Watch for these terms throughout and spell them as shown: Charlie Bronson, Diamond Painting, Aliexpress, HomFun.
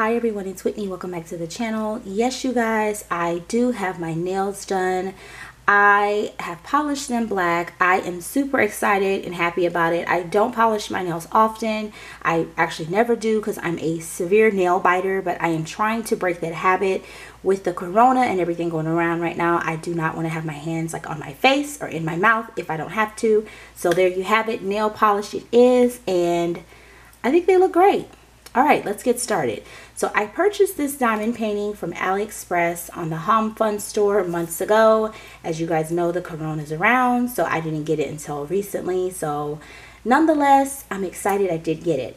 Hi everyone, it's Whitney. Welcome back to the channel. Yes, you guys, I do have my nails done. I have polished them black. I am super excited and happy about it. I don't polish my nails often. I actually never do because I'm a severe nail biter, but I am trying to break that habit. With the corona and everything going around right now, I do not want to have my hands like on my face or in my mouth if I don't have to. So there you have it. Nail polish it is, and I think they look great. All right, let's get started. So I purchased this diamond painting from AliExpress on the HomFun store months ago. As you guys know, the corona's around, so I didn't get it until recently. So nonetheless, I'm excited I did get it.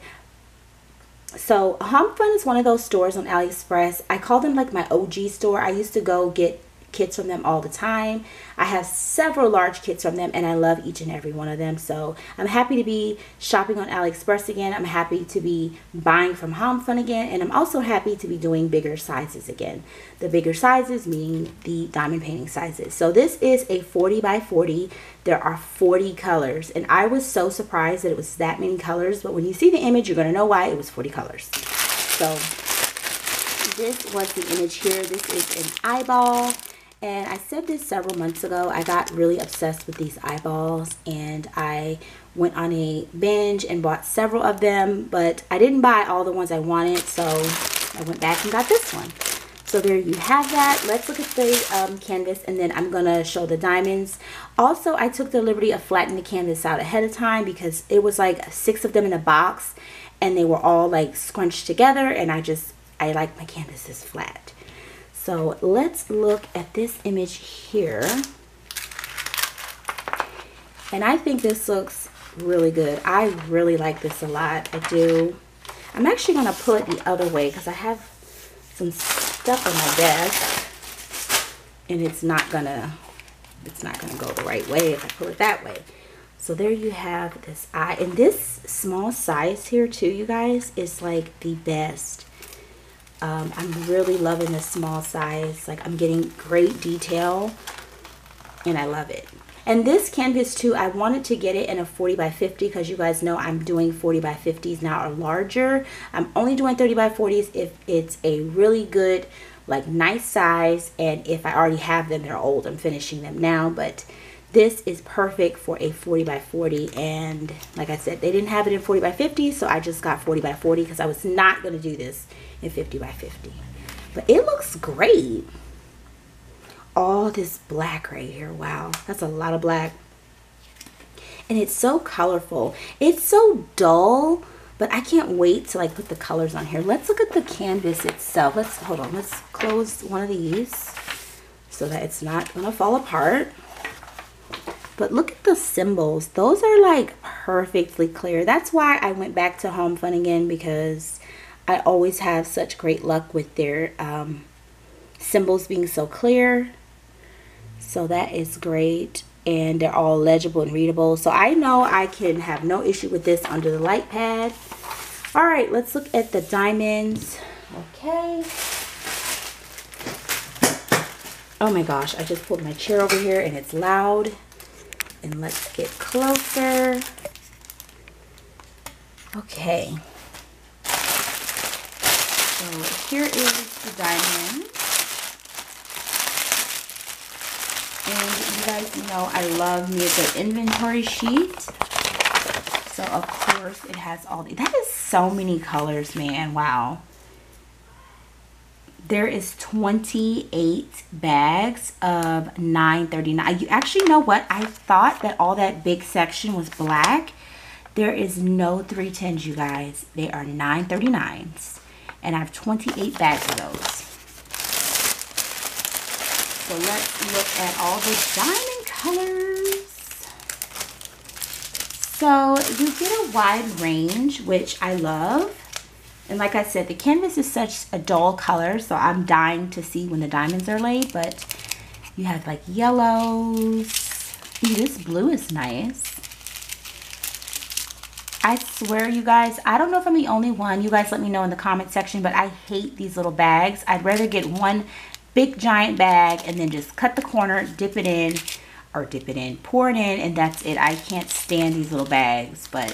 So HomFun is one of those stores on AliExpress. I call them like my OG store. I used to go get kits from them all the time. I have several large kits from them and I love each and every one of them. So I'm happy to be shopping on AliExpress again. I'm happy to be buying from HomFun again, and I'm also happy to be doing bigger sizes again. The bigger sizes meaning the diamond painting sizes. So this is a 40 by 40. There are 40 colors, and I was so surprised that it was that many colors, but when you see the image you're going to know why it was 40 colors. So this was the image here. This is an eyeball. And I said this several months ago, I got really obsessed with these eyeballs and I went on a binge and bought several of them, but I didn't buy all the ones I wanted, so I went back and got this one. So there you have that. Let's look at the canvas, and then I'm going to show the diamonds. Also, I took the liberty of flattening the canvas out ahead of time because it was like 6 of them in a box and they were all like scrunched together, and I like my canvases flat. So let's look at this image here. And I think this looks really good. I really like this a lot. I do. I'm actually going to pull it the other way because I have some stuff on my desk and it's not gonna go the right way if I pull it that way. So there you have this eye. And this small size here too, you guys, is like the best. I'm really loving this small size. Like, I'm getting great detail and I love it. And this canvas too, I wanted to get it in a 40 by 50 because you guys know I'm doing 40 by 50s now or larger. I'm only doing 30 by 40s if it's a really good, like nice size. And if I already have them, they're old. I'm finishing them now, but this is perfect for a 40 by 40. And like I said, they didn't have it in 40 by 50. So I just got 40 by 40 because I was not going to do this 50 by 50, but it looks great. All this black right here. Wow, that's a lot of black, and it's so colorful. It's so dull, but I can't wait to like put the colors on here. Let's look at the canvas itself. Let's hold on. Let's close one of these so that it's not gonna fall apart. But look at the symbols. Those are like perfectly clear. That's why I went back to HomFun again, because I always have such great luck with their symbols being so clear. So that is great. And they're all legible and readable. So I know I can have no issue with this under the light pad. All right, let's look at the diamonds. Okay. Oh my gosh, I just pulled my chair over here and it's loud. And let's get closer. Okay. So here is the diamond, and you guys know I love me a good inventory sheet, so of course it has all the, that is so many colors, man. Wow, there is 28 bags of $9.39. You actually know what, I thought that all that big section was black. There is no 310s, you guys. They are $9.39s. And I have 28 bags of those. So let's look at all the diamond colors. So you get a wide range, which I love. And like I said, the canvas is such a dull color, so I'm dying to see when the diamonds are laid. But you have like yellows. Ooh, this blue is nice. I swear, you guys, I don't know if I'm the only one. You guys let me know in the comment section, but I hate these little bags. I'd rather get one big giant bag and then just cut the corner, pour it in, and that's it. I can't stand these little bags, but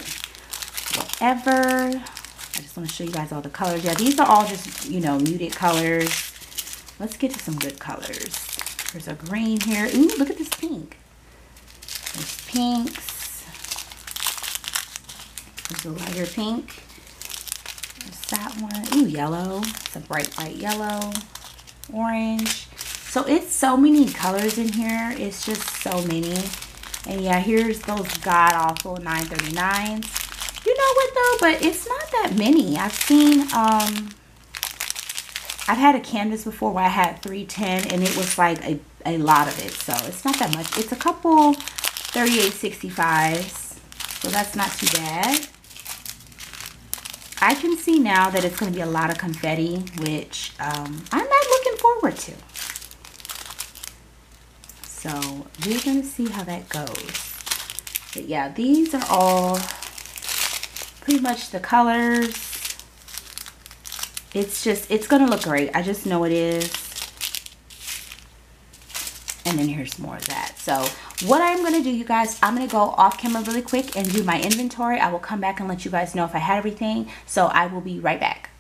whatever. I just want to show you guys all the colors. Yeah, these are all just, you know, muted colors. Let's get to some good colors. There's a green here. Ooh, look at this pink. There's pinks. There's a lighter pink. There's that one. Ooh, yellow. It's a bright, light yellow. Orange. So it's so many colors in here. It's just so many. And yeah, here's those god-awful 939s. You know what though? But it's not that many. I've seen, I've had a canvas before where I had 310 and it was like a lot of it. So it's not that much. It's a couple 3865s. So that's not too bad. I can see now that it's going to be a lot of confetti, which I'm not looking forward to. So we're going to see how that goes. But yeah, these are all pretty much the colors. It's just, it's going to look great. I just know it is. And then here's more of that. So what I'm going to do, you guys, I'm going to go off camera really quick and do my inventory. I will come back and let you guys know if I had everything. So I will be right back.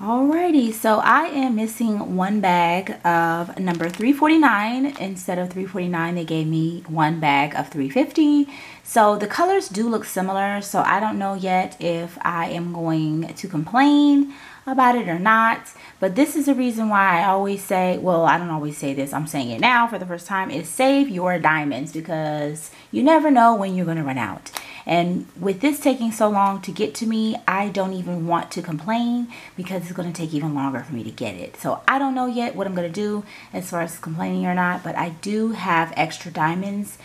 Alrighty, so I am missing one bag of number 349. Instead of 349, they gave me one bag of 350. So the colors do look similar, so I don't know yet if I am going to complain about it or not. But this is the reason why I always say, well, I don't always say this, I'm saying it now for the first time, is save your diamonds, because you never know when you're going to run out. And with this taking so long to get to me, I don't even want to complain because it's going to take even longer for me to get it. So I don't know yet what I'm going to do as far as complaining or not, but I do have extra diamonds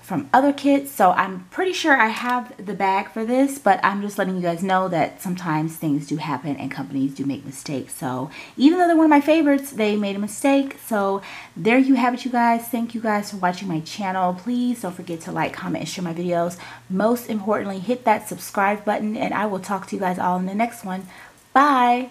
from other kits. So I'm pretty sure I have the bag for this, but I'm just letting you guys know that sometimes things do happen and companies do make mistakes. So even though they're one of my favorites, they made a mistake. So there you have it, you guys. Thank you guys for watching my channel. Please don't forget to like, comment, and share my videos. Most importantly, hit that subscribe button, and I will talk to you guys all in the next one. Bye.